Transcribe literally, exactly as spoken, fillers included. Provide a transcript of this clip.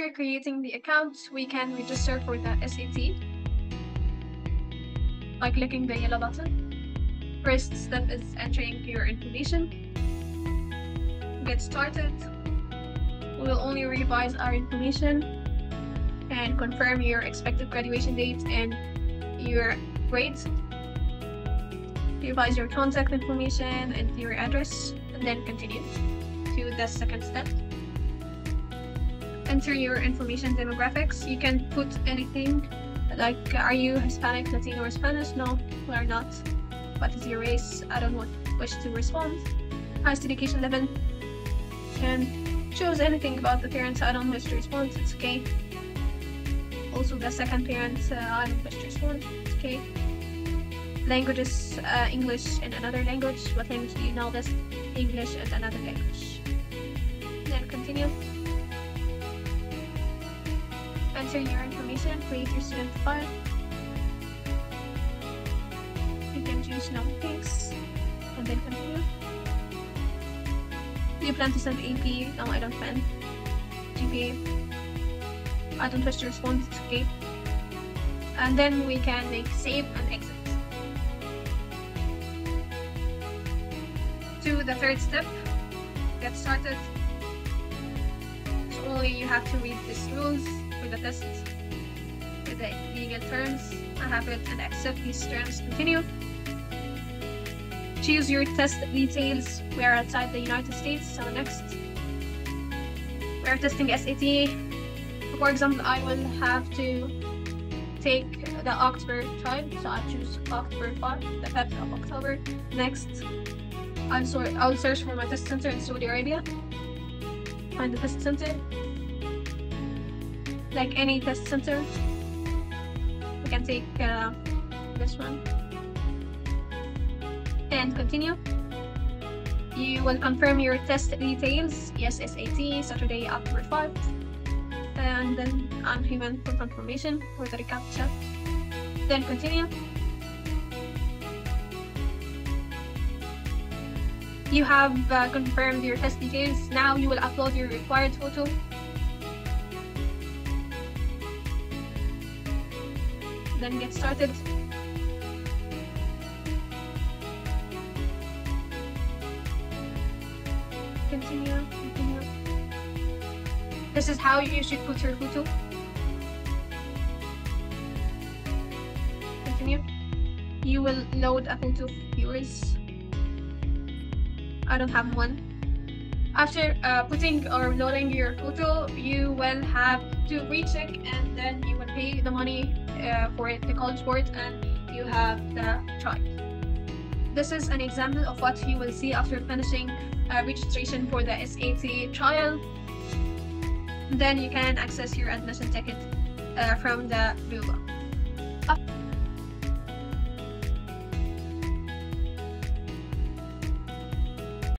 After creating the accounts, we can register for the S A T by clicking the yellow button. First step is entering your information. Get started. We will only revise our information and confirm your expected graduation date and your grades. Revise your contact information and your address, and then continue to the second step. Enter your information demographics. You can put anything like, are you Hispanic, Latino, or Spanish? No, we are not. What is your race? I don't want, wish to respond. Highest education level. Can choose anything about the parents. I don't wish to respond. It's okay. Also, the second parent, uh, I don't wish to respond. It's okay. Languages, uh, English and another language. What language do you know this? English and another language. Then continue. Enter your information, create your student file. You can choose no thanks, and then continue. Do you plan to send A P? No, I don't plan. G P A? I don't wish to respond, it's okay. And then we can make save and exit. To the third step, get started. So only you have to read these rules for the test, for the legal terms, inhabit and accept these terms. Continue. Choose your test details. We are outside the United States, so next. We are testing S A T. For example, I will have to take the October time, so I choose October fifth, the fifth of October. Next. I'm sorry, I'll search for my test center in Saudi Arabia. Find the test center. Like any test center. We can take uh, this one. And continue. You will confirm your test details. Yes, S A T, Saturday, October fifth. And then I'm human for confirmation for the CAPTCHA. Then continue. You have uh, confirmed your test details. Now you will upload your required photo. Then get started. Continue, continue. This is how you should put your photo. Continue. You will load a photo of yours. I don't have one. After uh, putting or loading your photo, you will have to recheck, and then you will pay the money uh, for it, the College Board, and you have the try. This is an example of what you will see after finishing uh, registration for the S A T trial. Then you can access your admission ticket uh, from the blue box.